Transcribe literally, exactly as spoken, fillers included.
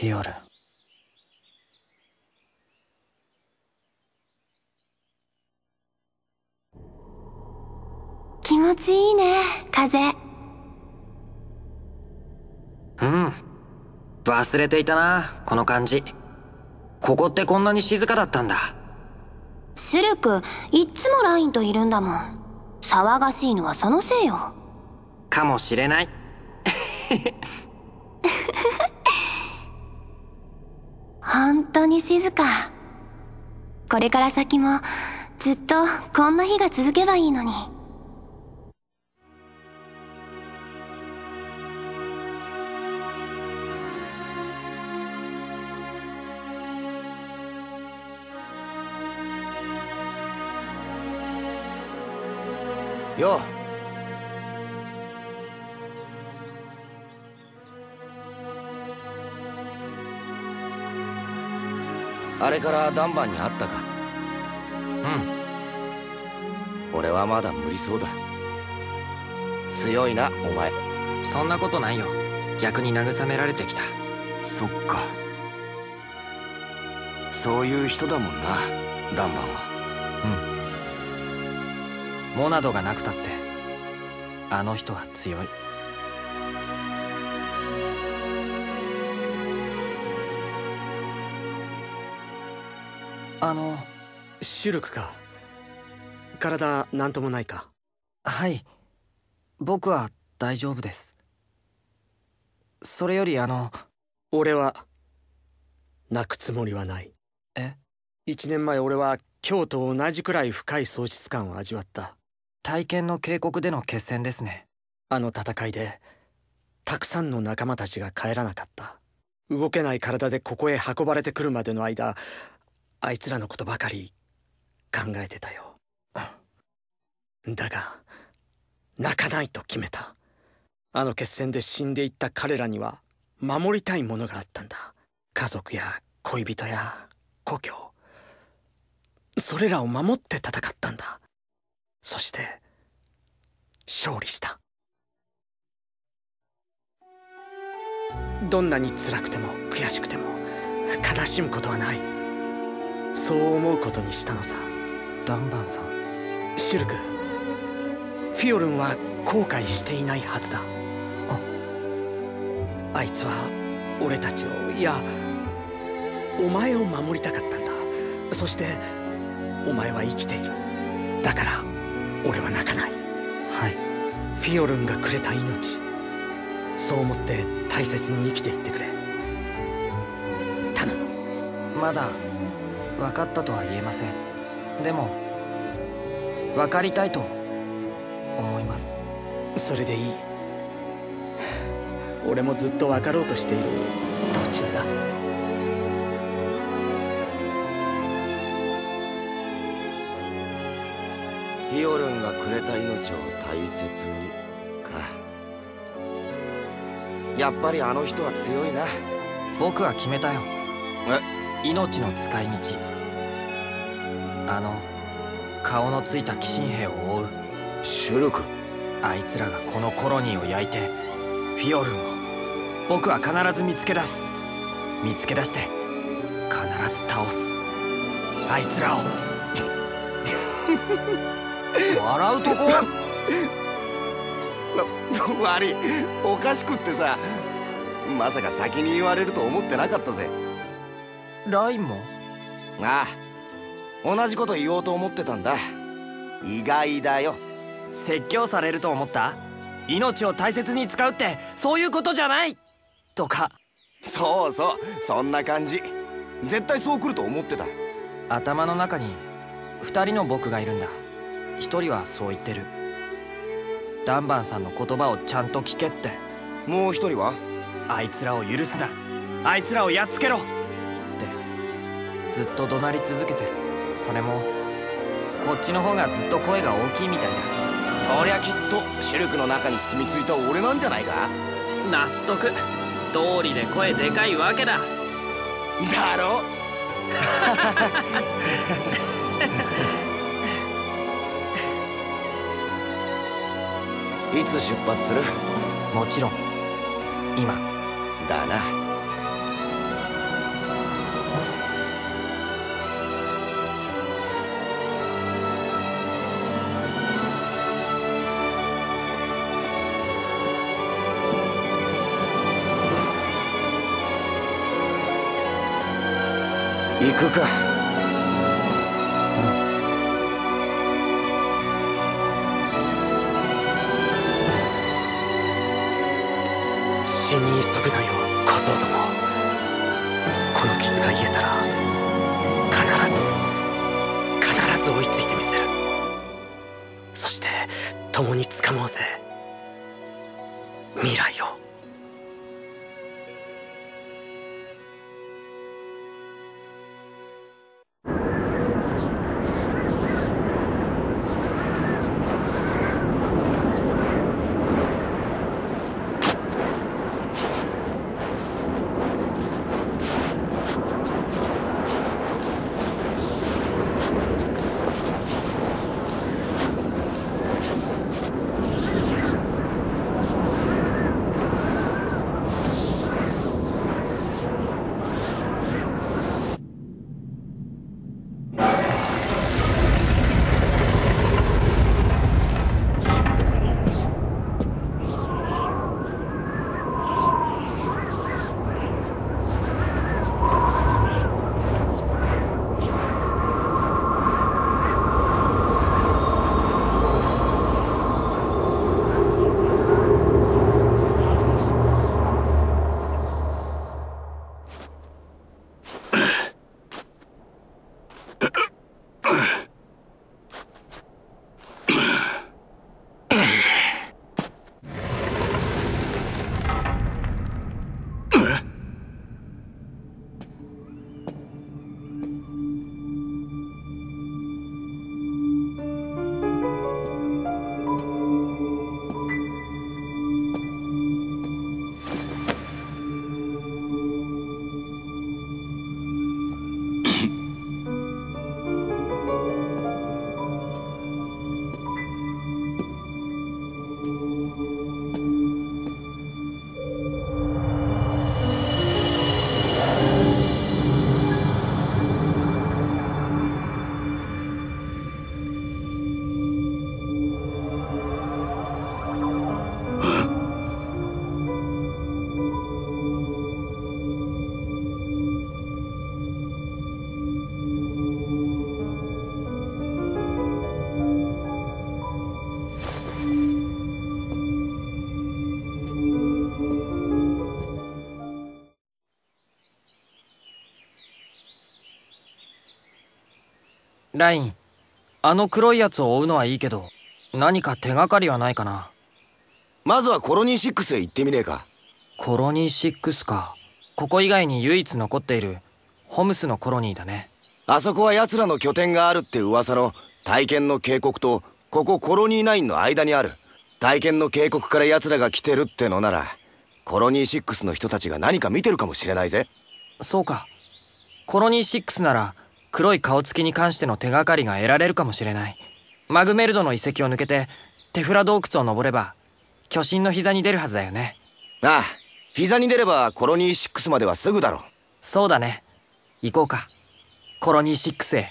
フィオラ。気持ちいいね、風。うん。忘れていたな、この感じ。ここってこんなに静かだったんだ。シルク、いっつもラインといるんだもん。騒がしいのはそのせいよ。かもしれない。本当に静か。これから先もずっとこんな日が続けばいいのに。よっ、あれからダンバンに会ったか？うん。俺はまだ無理そうだ。強いな、お前。そんなことないよ。逆に慰められてきた。そっか。そういう人だもんな、ダンバンは。うん。モナドがなくたって、あの人は強い。あの、シュルクか。体なんともないか？はい、僕は大丈夫です。それよりあの、俺は泣くつもりはない。え？いちねんまえ俺は今日と同じくらい深い喪失感を味わった。体験の渓谷での決戦ですね。あの戦いでたくさんの仲間たちが帰らなかった。動けない体でここへ運ばれてくるまでの間、あいつらのことばかり考えてたよ。だが泣かないと決めた。あの決戦で死んでいった彼らには守りたいものがあったんだ。家族や恋人や故郷、それらを守って戦ったんだ。そして勝利した。どんなに辛くても悔しくても悲しむことはない。そう思うことにしたのさ、ダンバンさん。シュルク、フィオルンは後悔していないはずだ。あ、あいつは俺たちを、いやお前を守りたかったんだ。そしてお前は生きている。だから俺は泣かない。はい、フィオルンがくれた命、そう思って大切に生きていってくれ。頼む。まだ分かったとは言えません。でも分かりたいと思います。それでいい。俺もずっと分かろうとしている途中だ。フィオルンがくれた命を大切にか。やっぱりあの人は強いな。僕は決めたよ。え？命の使い道。あの顔のついた鬼神兵を追うシュルク、あいつらがこのコロニーを焼いてフィオルンを、僕は必ず見つけ出す。見つけ出して必ず倒す、あいつらを。, 笑うとこ悪い。おかしくってさ、まさか先に言われると思ってなかったぜ。ラインも？ああ、同じこと言おうと思ってたんだ。意外だよ。説教されると思った？命を大切に使うってそういうことじゃないとか。そうそう、そんな感じ。絶対そう来ると思ってた。頭の中にふたりの僕がいるんだ。ひとりはそう言ってる。ダンバンさんの言葉をちゃんと聞けって。もうひとりは？あいつらを許すな、あいつらをやっつけろってずっと怒鳴り続けてる。それもこっちの方がずっと声が大きいみたいだ。そりゃきっとシルクの中に住み着いた俺なんじゃないか。納得。通りで声でかいわけだ。だろ？いつ出発する？もちろん今だな。行くか。死に急ぐだよ小僧ども。この傷が癒えたら必ず必ず追いついてみせる。そして共につかもうぜ未来を。ライン、あの黒いやつを追うのはいいけど、何か手がかりはないかな。まずはコロニーろくへ行ってみねえか。コロニーろくか。ここ以外に唯一残っているホムスのコロニーだね。あそこは奴らの拠点があるって噂の体験の渓谷とここコロニーきゅうの間にある。体験の渓谷から奴らが来てるってのなら、コロニーろくの人たちが何か見てるかもしれないぜ。そうか。コロニーろくなら黒い顔つきに関しての手がかりが得られるかもしれない。マグメルドの遺跡を抜けてテフラ洞窟を登れば巨神の膝に出るはずだよね。ああ、膝に出ればコロニーろくまではすぐだろう。そうだね。行こうかコロニーろくへ。